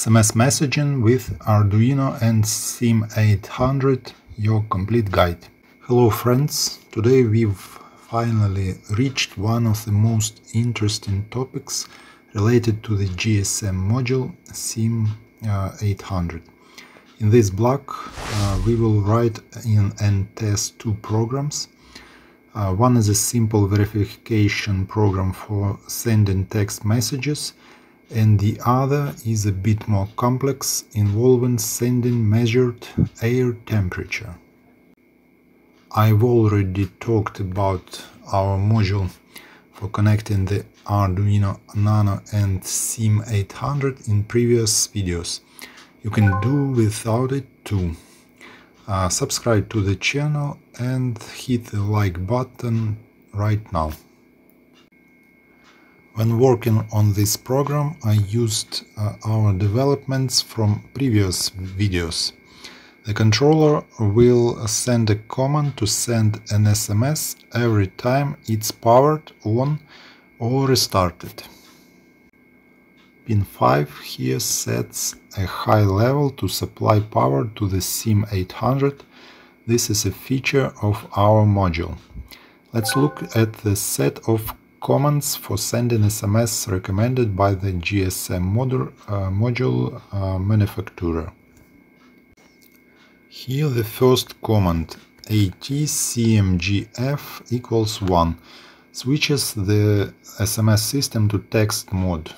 SMS messaging with Arduino and SIM800, your complete guide. Hello friends, today we've finally reached one of the most interesting topics related to the GSM module SIM800. In this block we will write in and test two programs. One is a simple verification program for sending text messages, and the other is a bit more complex, involving sending measured air temperature. I've already talked about our module for connecting the Arduino Nano and SIM800 in previous videos. You can do without it too. Subscribe to the channel and hit the like button right now. When working on this program, I used our developments from previous videos. The controller will send a command to send an SMS every time it's powered on or restarted. Pin 5 here sets a high level to supply power to the SIM800. This is a feature of our module. Let's look at the set of commands for sending SMS recommended by the GSM module manufacturer. Here the first command, ATCMGF equals 1, switches the SMS system to text mode.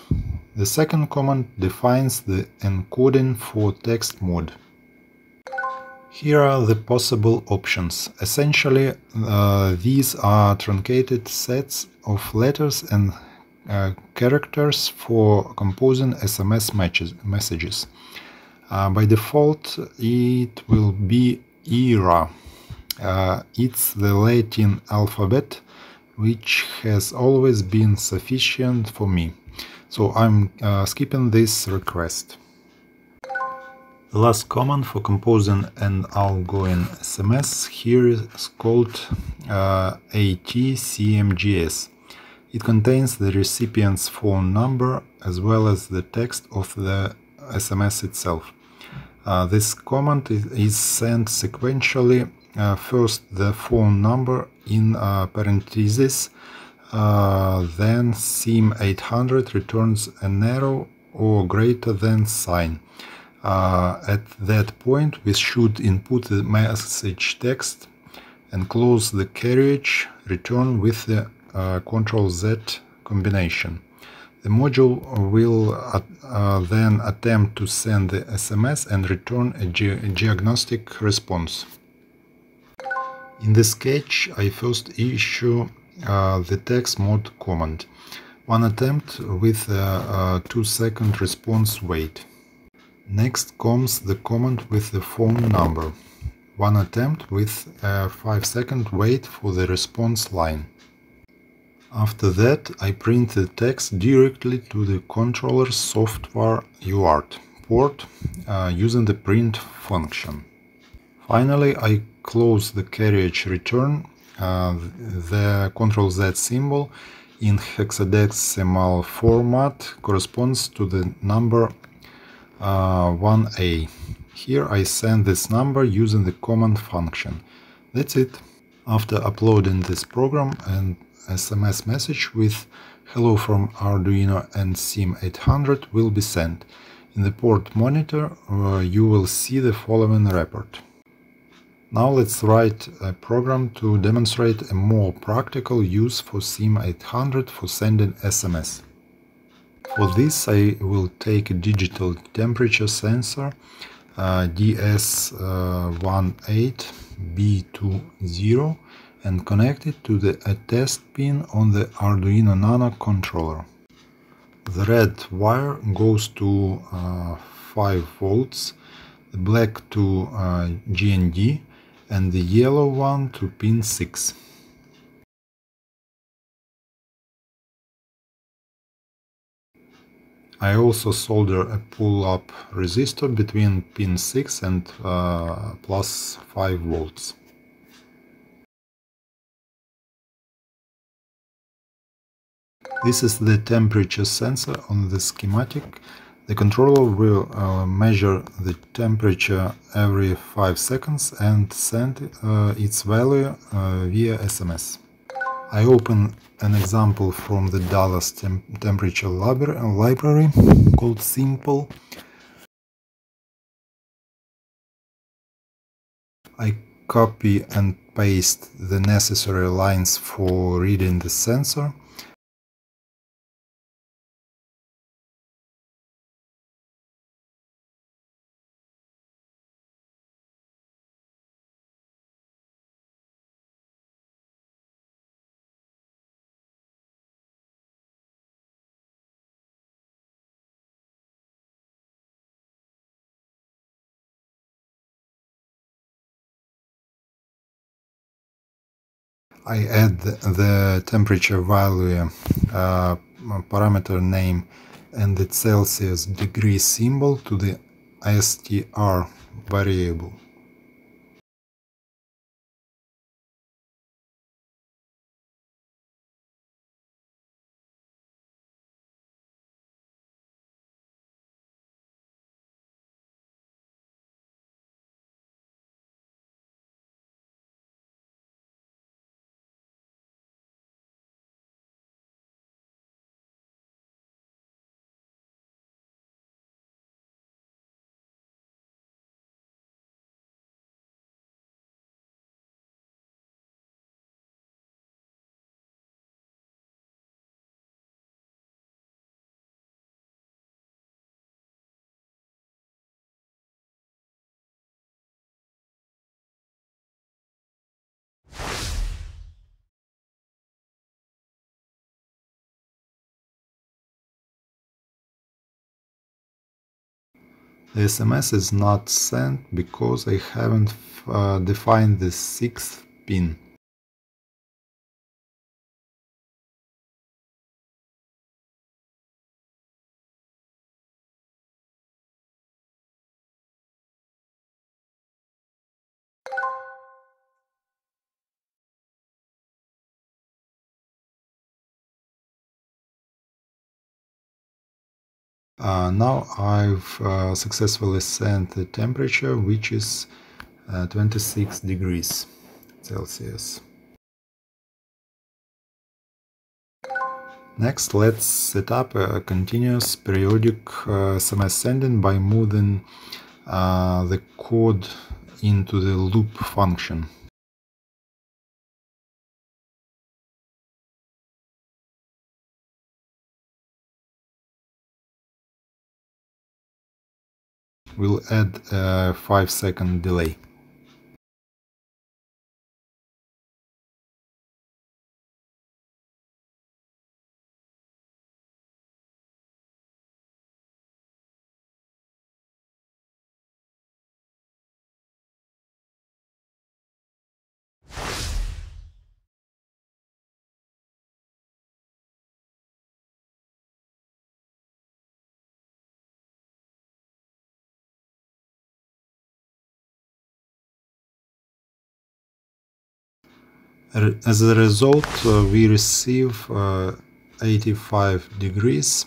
The second command defines the encoding for text mode. Here are the possible options. Essentially, these are truncated sets of letters and characters for composing SMS messages. By default, it will be ERA. It's the Latin alphabet, which has always been sufficient for me. So I'm skipping this request. The last command for composing an outgoing SMS here is called ATCMGS. It contains the recipient's phone number as well as the text of the SMS itself. This command is sent sequentially. First the phone number in parentheses, then SIM800 returns an arrow or greater than sign. At that point we should input the message text and close the carriage, return with the Ctrl-Z combination. The module will then attempt to send the SMS and return a diagnostic response. In the sketch I first issue the text mode command. One attempt with a 2-second response wait. Next comes the command with the phone number. One attempt with a 5-second wait for the response line. After that I print the text directly to the controller's software UART port using the print function. Finally I close the carriage, return the Ctrl-Z symbol in hexadecimal format corresponds to the number 1A. Here I send this number using the command function. That's it. After uploading this program, an SMS message with "Hello from Arduino and SIM800 will be sent. In the port monitor you will see the following report. Now let's write a program to demonstrate a more practical use for SIM800 for sending SMS. For this I will take a digital temperature sensor DS18B20 and connect it to the attest pin on the Arduino Nano controller. The red wire goes to 5 volts, the black to GND, and the yellow one to pin 6. I also solder a pull-up resistor between pin 6 and plus 5 volts. This is the temperature sensor on the schematic. The controller will measure the temperature every 5 seconds and send its value via SMS. I open an example from the Dallas Temperature Library called Simple. I copy and paste the necessary lines for reading the sensor. I add the temperature value, parameter name and the Celsius degree symbol to the STR variable. The SMS is not sent because I haven't defined the 6th pin. Now I've successfully sent the temperature, which is 26 degrees Celsius. Next, let's set up a continuous periodic SMS sending by moving the code into the loop function. We'll add a 5-second delay. As a result, we receive 85 degrees.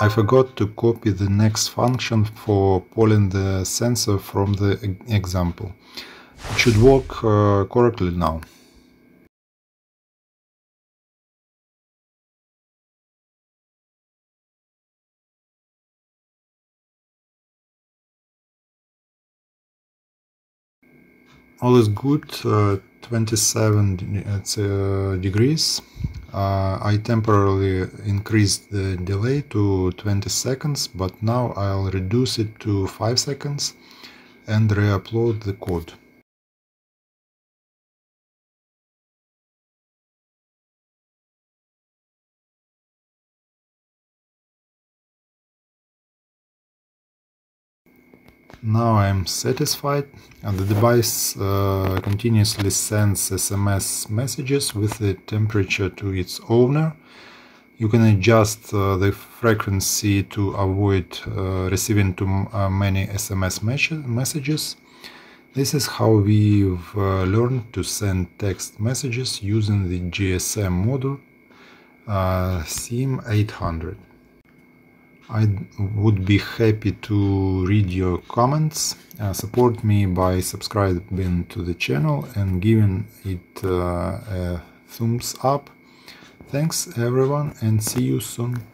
I forgot to copy the next function for polling the sensor from the example. It should work correctly now. All is good, 27 degrees. I temporarily increased the delay to 20 seconds, but now I'll reduce it to 5 seconds and re-upload the code. Now I'm satisfied, and the device continuously sends SMS messages with the temperature to its owner. You can adjust the frequency to avoid receiving too many SMS messages. This is how we've learned to send text messages using the GSM module SIM800. I would be happy to read your comments. Support me by subscribing to the channel and giving it a thumbs up. Thanks everyone, and see you soon.